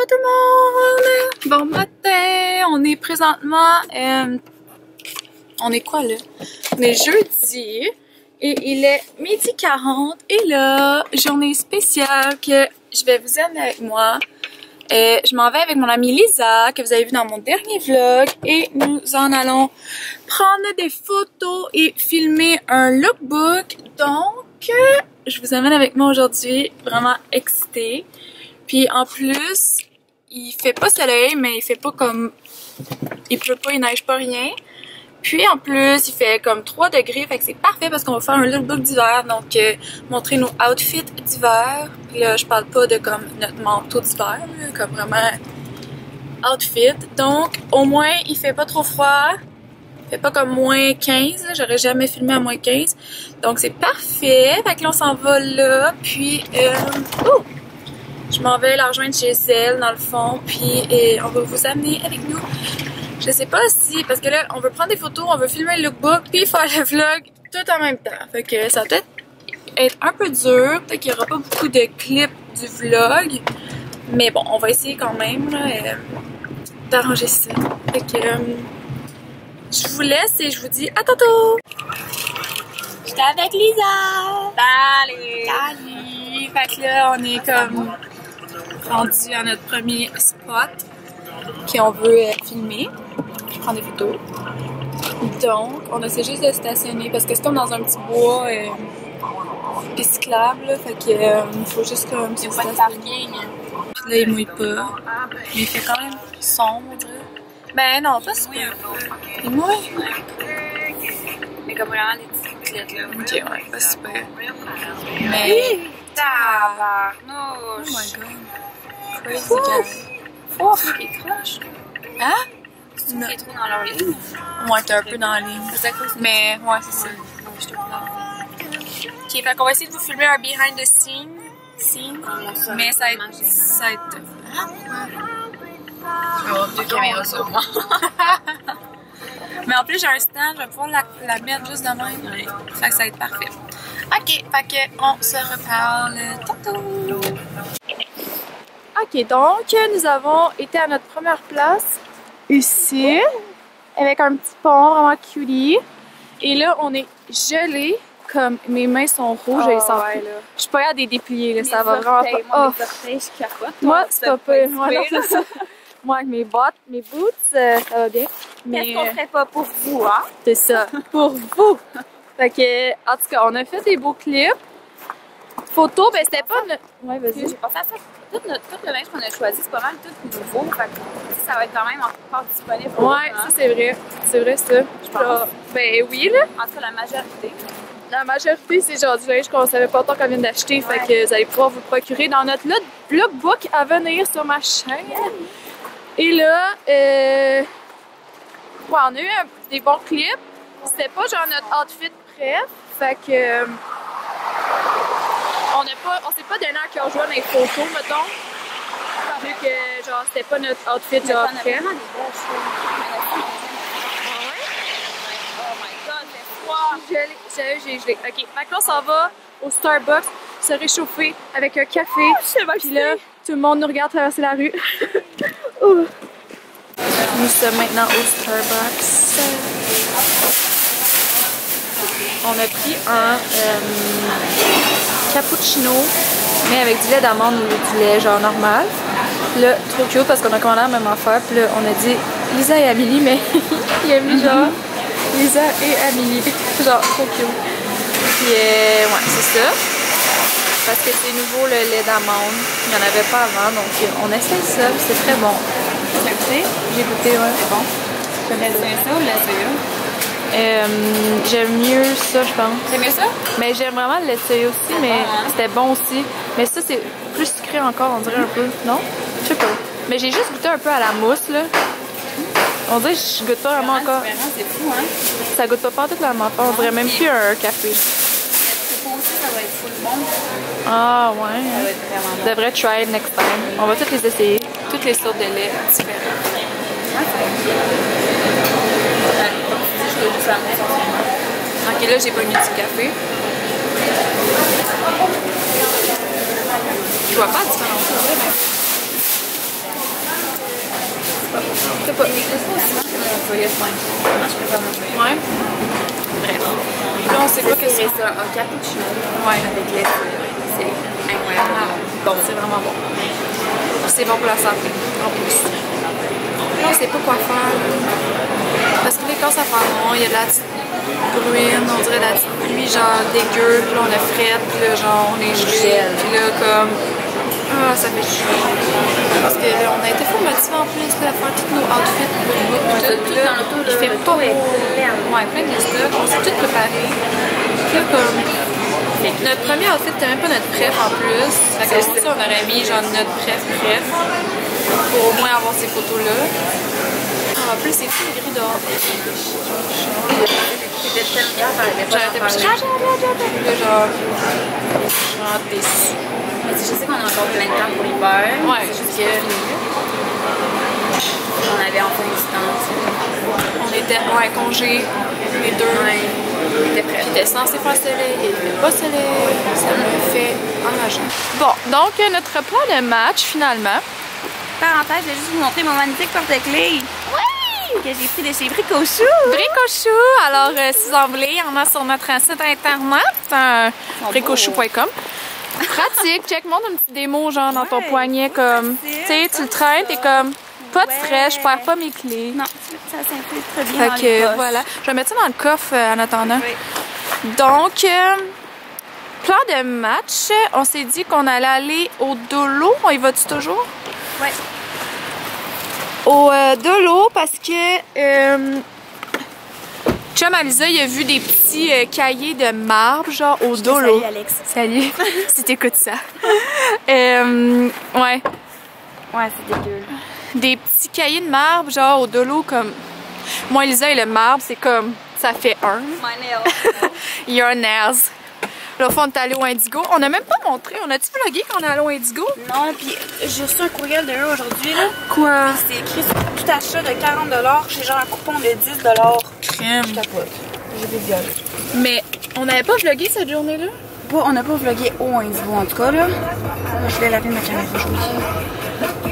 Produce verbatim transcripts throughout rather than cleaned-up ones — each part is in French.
Hello tout le monde! Bon matin! On est présentement... Euh, on est quoi là? On est jeudi et il est midi quarante et là, journée spéciale que je vais vous amener avec moi. Euh, je m'en vais avec mon amie Lisa que vous avez vu dans mon dernier vlog et nous en allons prendre des photos et filmer un lookbook. Donc, je vous amène avec moi aujourd'hui, vraiment excitée. Puis en plus, il fait pas soleil, mais il fait pas comme... Il pleut pas, il neige pas, rien. Puis en plus, il fait comme trois degrés, fait que c'est parfait parce qu'on va faire un lookbook d'hiver. Donc, euh, montrer nos outfits d'hiver. Puis là, je parle pas de comme notre manteau d'hiver, comme vraiment outfit. Donc, au moins, il fait pas trop froid. Il fait pas comme moins quinze, j'aurais jamais filmé à moins quinze. Donc, c'est parfait. Fait que là, on s'en va là. Puis, euh... oh! Je m'en vais la rejoindre chez elle, dans le fond, puis et on va vous amener avec nous. Je sais pas si... Parce que là, on veut prendre des photos, on veut filmer le lookbook, puis faire le vlog tout en même temps. Fait que ça va peut-être être un peu dur, peut-être qu'il n'y aura pas beaucoup de clips du vlog. Mais bon, on va essayer quand même euh, d'arranger ça. Fait que euh, je vous laisse et je vous dis à tantôt! J'étais avec Lisa! Salut! Salut! Fait que là, on est comme... rendu à notre premier spot qu'on veut euh, filmer, prendre des photos. Donc, on essaie juste de stationner parce que c'est comme dans un petit bois euh, cyclable, fait qu'il euh, faut juste comme... Il n'y a pas de parking. Puis là, il mouille pas. Mais il fait quand même sombre. Ben non, pas super. Il mouille. Mais comme vraiment des petites clettes là. Ok, ouais, pas super. Mais... Tabarnouche! Oh my god! Crazy guy! Ouf! Ils crochent! Hein? C'est qu'ils sont trop dans leur ligne? Ouais, t'es un peu dans la ligne. Mais, ouais, c'est ça. Ok, fait qu'on va essayer de vous filmer un behind the scene. Scene. Mais ça va être... Ça va être... Je vais avoir deux caméras sur moi. Mais en plus, j'ai un stand, je vais pouvoir la, la mettre juste de même. Fait que ça va être parfait. Ok, fait que on se reparle tantôt! Ok, donc nous avons été à notre première place ici, avec un petit pont vraiment cutie. Et là, on est gelé, comme mes mains sont rouges oh, et ça ouais, là. Je suis pas à des dépliés, là, ça va vraiment pas. Moi, orteils, je capote, moi c'est pas peu. Moi, avec mes bottes, mes boots, euh, ça va bien. Qu'est-ce qu'on ferait pas pour vous, hein? C'est ça, pour vous! Fait que, en tout cas, on a fait des beaux clips. Photos, ben c'était pas notre... Ouais, vas-y. J'ai pensé à ça. Tout, notre, tout le linge qu'on a choisi, c'est pas mal tout nouveau. Fait que ça va être quand même encore disponible. Ouais, ça c'est vrai. C'est vrai ça. Je pense. Ben oui, là. En tout cas, la majorité. La majorité, c'est genre du linge qu'on savait pas tant qu'on vient d'acheter. Ouais. Fait que vous allez pouvoir vous procurer dans notre lookbook à venir sur ma chaîne. Yeah. Et là, euh... ouais, on a eu un, des bons clips. C'était pas genre notre outfit. Fait que euh, on n'a pas, on s'est pas donné à cœur joie dans les photos, mettons. Vu que genre c'était pas notre outfit genre prêt. Ah ouais? Oh my god, c'est froid! Gelé, sérieux, j'ai gelé. Ok, maintenant on s'en va au Starbucks se réchauffer avec un café. Oh, je Puis là, tout le monde nous regarde traverser la rue. Nous sommes maintenant au Starbucks. On a pris un euh, cappuccino, mais avec du lait d'amande ou du lait genre normal. Là, trop cute parce qu'on a commandé la même affaire. Puis là, on a dit Lisa et Amélie, mais il a mis genre Lisa et Amélie. Genre trop cute. Puis euh, ouais, c'est ça. Parce que c'est nouveau le lait d'amande. Il n'y en avait pas avant, donc on essaye ça. C'est très bon. Tu as goûté? J'ai goûté, ouais. C'est bon. Tu connais ça ou la cellule? Euh, j'aime mieux ça, je pense. T'aimes mieux ça? Mais j'aime vraiment le laisser aussi, mais ah, c'était bon aussi. Mais ça, c'est plus sucré encore, on dirait un peu. Non? Je sais pas. Mais j'ai juste goûté un peu à la mousse, là. On dirait que je goûte pas vraiment encore. C'est fou, hein? Ça goûte pas partout la menthe. On dirait même plus un café. Ça va être full bon. Ah, ouais. Ça va être vraiment bon. Devrait try next time. On va toutes les essayer. Toutes les sortes de lait différentes. Ok, là j'ai pas mis du café. Je vois pas de différence. joyeuse, ouais. Ça marche plus comme un joyeuse. Ouais. Bref. Là, on sait pas que c'est ça. Un cappuccino ouais. avec lait. C'est incroyable. Ah, bon. C'est vraiment bon. C'est bon pour la santé. En plus. Là, on sait pas quoi faire. Parce que les quand ça fait bon, il y a de la petite bruine, on dirait de la petite pluie, genre dégueu, puis là, on a frette, puis là, genre, on est gelé. Puis là, comme. Ah, ça fait chier. Parce que là, on a été fou motivant en plus de faire tous nos outfits pour les bouts. Puis là, il fait pas beau. Ouais, plein de stocks. On s'est tout préparé. Puis là, comme. Notre premier outfit, c'était même pas notre pref en plus. Fait que comme ça, on aurait mis genre notre pref pref. Pour au moins avoir ces photos-là. En plus, c'est tout gris dehors. J'étais tellement bien par les bêtes. J'étais genre. Genre déçue. Je sais qu'on a encore plein de temps pour l'hiver. Ouais. C'est juste que. On avait enfin du temps. On était en ouais, congé, les deux. Ouais. On était prêts. J'étais censé faire soleil, il n'y avait pas soleil. Ça me fait enrager. Bon, donc notre plan de match finalement. Parenthèse, je vais juste vous montrer mon magnifique porte-clés. Oui! Que j'ai pris de chez Bricochou. Bricochou! Alors, euh, si vous voulez, il y en a sur notre site internet, euh, bricochou point com. Pratique, check, montre un petit démo genre dans ouais, ton poignet comme, tu sais, tu le traînes, t'es comme, pas de stress, ouais. Je perds pas mes clés. Non, ça s'implique très bien dans les postes. Voilà, je vais mettre ça dans le coffre euh, en attendant. Oui. Donc, euh, plan de match, on s'est dit qu'on allait aller au Dollo, on y va-tu toujours? Oui. Au euh, Dollo parce que euh, Chum Alisa, il a vu des petits euh, cahiers de marbre, genre au Dollo. Salut Alex. Salut, si t'écoutes ça. euh, ouais. Ouais, c'est dégueu. Des petits cahiers de marbre, genre au Dollo, comme. Moi, Elisa et le marbre, c'est comme. Ça fait un. My nails. Your nails. Là, au fond, on est allé au Indigo. On n'a même pas montré. On a-tu vlogué quand on est allé au Indigo? Non, puis j'ai reçu un courriel de eux aujourd'hui, là. Quoi? C'est écrit sur tout achat de quarante dollars. J'ai genre un coupon de dix dollars. Crème. Je capote. J'ai des gueules. Mais on n'avait pas vlogué cette journée-là? Bon, on n'a pas vlogué au Indigo, en tout cas, là. Je voulais laver ma caméra aujourd'hui.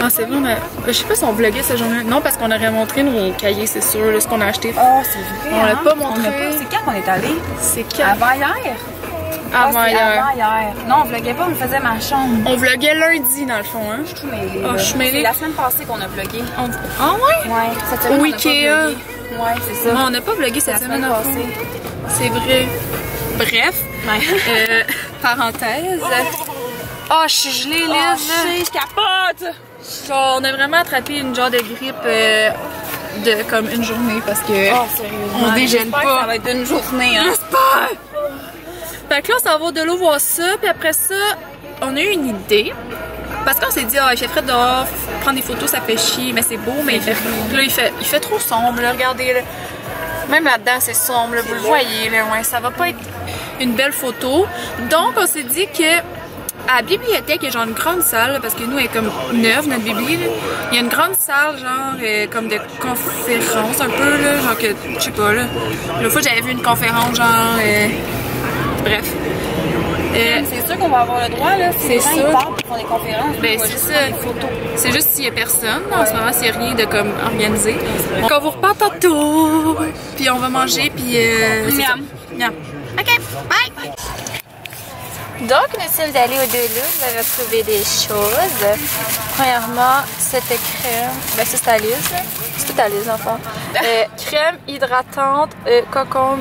Ah, c'est vrai, mais je sais pas si on vloguait ce jour-là. Non, parce qu'on aurait montré nos cahiers, c'est sûr, là, ce qu'on a acheté. Ah, oh, c'est vrai. On l'a hein? pas montré. Pas... C'est quand qu'on est allé? C'est quand? Avant hier. Avant, ah, hier. avant hier. Non, on vloguait pas, on faisait ma chambre. On vloguait lundi, dans le fond, hein. Je suis mêlée. Oh, je suis mêlée. C'est la semaine passée qu'on a vlogué. On... Ah, ouais? Ouais, cette semaine. Au Ikea. Ouais, c'est ça. Non, on n'a pas vlogué cette la semaine, semaine passée. C'est vrai. Bref. Ouais. Euh, parenthèse. Oh, je suis gelée, là. Je suis capote. On a vraiment attrapé une genre de grippe euh, de comme une journée parce que oh, on dégèle pas. Ça va être une journée, hein. Fait que là, on s'en va de l'eau voir ça, puis après ça, on a eu une idée. Parce qu'on s'est dit, ah, oh, il fait frais dehors, prendre des photos, ça fait chier, mais c'est beau, mais il fait, là, il, fait, il fait trop sombre, là, regardez. Là. Même là-dedans, c'est sombre, là, vous le voyez, là, ouais, ça va pas être une belle photo. Donc, on s'est dit que à la bibliothèque, il y a genre une grande salle, parce que nous, elle est comme neuve, notre bibliothèque. Il y a une grande salle, genre, euh, comme de conférence, un peu, là, genre que, je sais pas, là. L'autre fois, j'avais vu une conférence, genre. Euh, Bref. Euh, c'est sûr qu'on va avoir le droit, là. C'est sûr. Ils parlent pour des conférences. Ben, c'est ça. C'est juste s'il n'y a personne. Ouais. En ce moment, s'il n'y a rien de comme organisé. Ouais. On vous repart tantôt. Ouais. Puis on va manger. Puis. Euh, Miam. Miam. OK. Bye. Bye. Donc, nous sommes allés au Delux. Vous avez trouvé des choses. Premièrement, cette crème. Ben, c'est ta liste. C'est toute ta liste, enfant. euh, crème hydratante, euh, cocombe.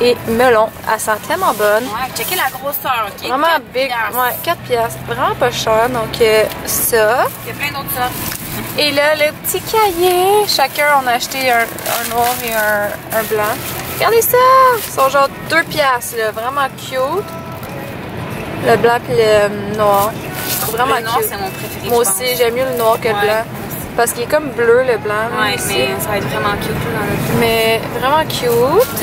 Et melon, elle sent tellement bonne. Ouais, checker la grosseur, ok? Vraiment big, ouais, quatre piastres. Vraiment pas cher, donc euh, ça. Il y a plein d'autres sortes. Et là, le petit cahier. Chacun, on a acheté un, un noir et un, un blanc. Regardez ça! Ils sont genre deux piastres, là. Vraiment cute. Le blanc puis le noir. Je trouve vraiment le noir, cute. C'est mon préféré. Moi aussi, j'aime mieux le noir que ouais. le blanc. Parce qu'il est comme bleu, le blanc. Ouais, aussi. Mais ça va être vraiment cute. Dans le mais vraiment cute.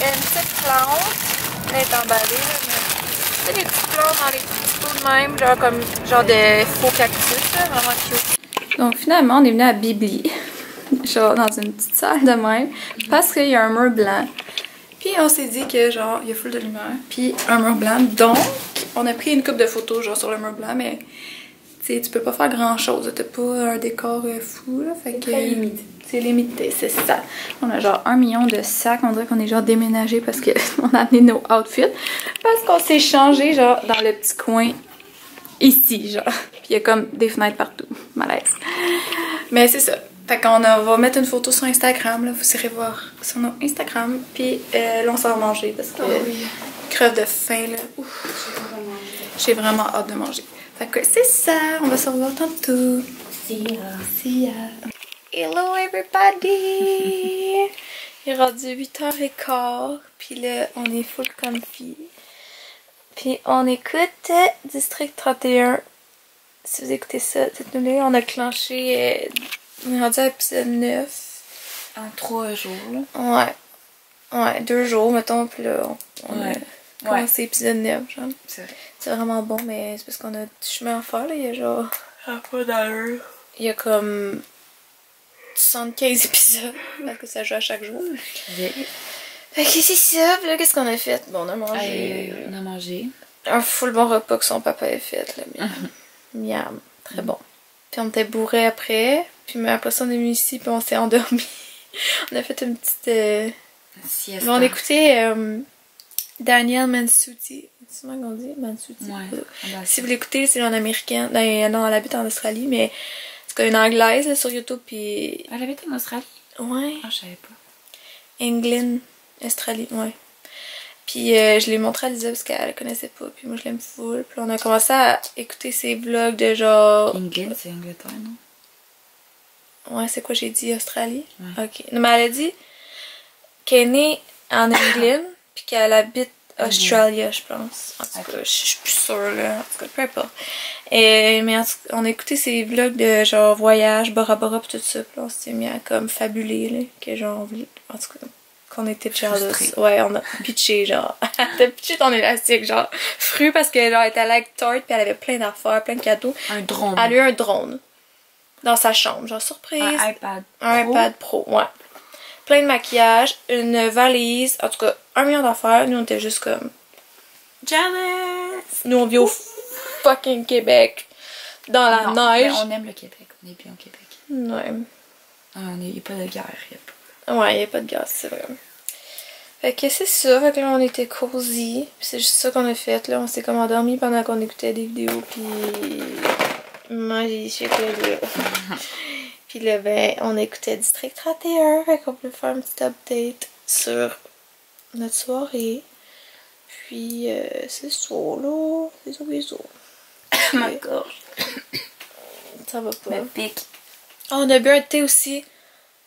Une petite plante, elle est emballée, là, mais c'est des petites plantes dans les petits pots de même, genre comme genre de faux cactus, là, vraiment cute. Donc finalement, on est venu à Bibli, genre dans une petite salle de même, parce qu'il y a un mur blanc. Puis on s'est dit que genre, il y a full de lumière, puis un mur blanc, donc on a pris une coupe de photos genre sur le mur blanc, mais tu peux pas faire grand chose, t'as pas un décor fou là, fait que c'est limité, c'est ça. On a genre un million de sacs, on dirait qu'on est genre déménagé parce qu'on a amené nos outfits, parce qu'on s'est changé genre dans le petit coin ici genre, puis il y a comme des fenêtres partout, malaise. Mais c'est ça, fait qu'on va mettre une photo sur Instagram, là, vous irez voir sur nos Instagram, puis euh, là on s'en va manger parce que oh, oui. crève de faim là, j'ai vraiment hâte de manger. Fait que c'est ça, on va se revoir tantôt. See ya. See ya. Hello everybody! Il est rendu huit heures quinze, puis là on est full comfy. Puis on écoute District trente et un. Si vous écoutez ça, dites-nous là, on a clenché, on est rendu à l'épisode neuf. En trois jours là. Ouais. Ouais, deux jours mettons, puis là on, on ouais. a commencé ouais. l'épisode neuf genre. C'est vrai. C'est vraiment bon, mais c'est parce qu'on a du chemin à faire, là. Il y a genre... Ah, pas d'allure. Il y a comme... soixante-quinze épisodes, parce que ça joue à chaque jour. Yeah. Fait que c'est ça, puis là, qu'est-ce qu'on a fait? Bon, on a mangé... Aye, on a mangé. Un full bon repas que son papa a fait, là. Miam. Miam. Très bon. Puis on était bourrés après, puis après ça, on est venu ici, puis on s'est endormi. On a fait une petite... Euh... sieste. On écoutait... Euh... Danielle Mansutti, c'est comment qu'on dit? Mansutti. Ouais, si vous l'écoutez, c'est une américaine. Non, non, elle habite en Australie, mais c'est une anglaise là, sur YouTube. Puis... Elle habite en Australie? Ouais. Ah, oh, je savais pas. England, Australie, ouais. Puis euh, je l'ai montré à Lisa parce qu'elle connaissait pas, puis moi je l'aime full. Puis on a commencé à écouter ses vlogs de genre. England, c'est Angleterre, non? Ouais, c'est quoi j'ai dit? Australie? Ouais. Ok. Non, mais elle a dit qu'elle est née en England. Puis qu'elle habite Australia, mmh. je pense. En tout cas, okay. je, je suis plus sûre, là. En tout cas, peu importe. Et, mais en, on a écouté ces vlogs de genre voyage, Bora Bora, pis tout ça. Puis on s'est mis à comme fabuler, là. Que genre, en tout cas, qu'on était Charles. Ouais, on a pitché, genre. T'as pitché ton élastique, genre. Fru, parce que genre, elle était à la tarte, puis elle avait plein d'affaires, plein de cadeaux. Un drone. Elle a eu un drone. Dans sa chambre, genre surprise. Un iPad. Un Pro. iPad Pro, ouais. Plein de maquillage, une valise, en tout cas un million d'affaires. Nous on était juste comme Janice! Nous on vit au fucking Québec, dans la non, neige. Mais on aime le Québec, on est bien au Québec. Ouais. Ah, il n'y a pas de guerre. Y a pas... Ouais, il n'y a pas de guerre, c'est vrai. Fait que c'est ça, fait que là on était cosy. C'est juste ça qu'on a fait, là on s'est comme endormi pendant qu'on écoutait des vidéos, puis moi j'ai dit que les vidéos. Puis là, ben, on écoutait District trente et un, fait qu'on peut faire un petit update sur notre soirée. Puis, euh, c'est ça, là. C'est ça, c'est ça. Ma gorge. Ça va pas. Me pique. Oh, on a bu un thé aussi.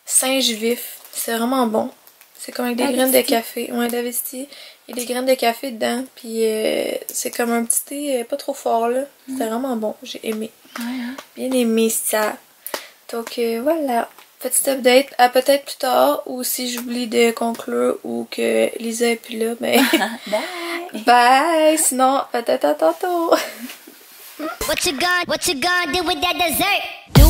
Singe vif. C'est vraiment bon. C'est comme avec des graines de café. Ouais, d'Avesti. Il y a des graines de café dedans. Puis, euh, c'est comme un petit thé pas trop fort, là. Mm. C'est vraiment bon. J'ai aimé. Ouais, hein? Bien aimé, ça. Donc euh, voilà, petite update à peut-être plus tard, ou si j'oublie de conclure ou que Lisa est plus là, mais bye bye, sinon peut-être à tantôt. What you gonna, what you gonna do with that dessert?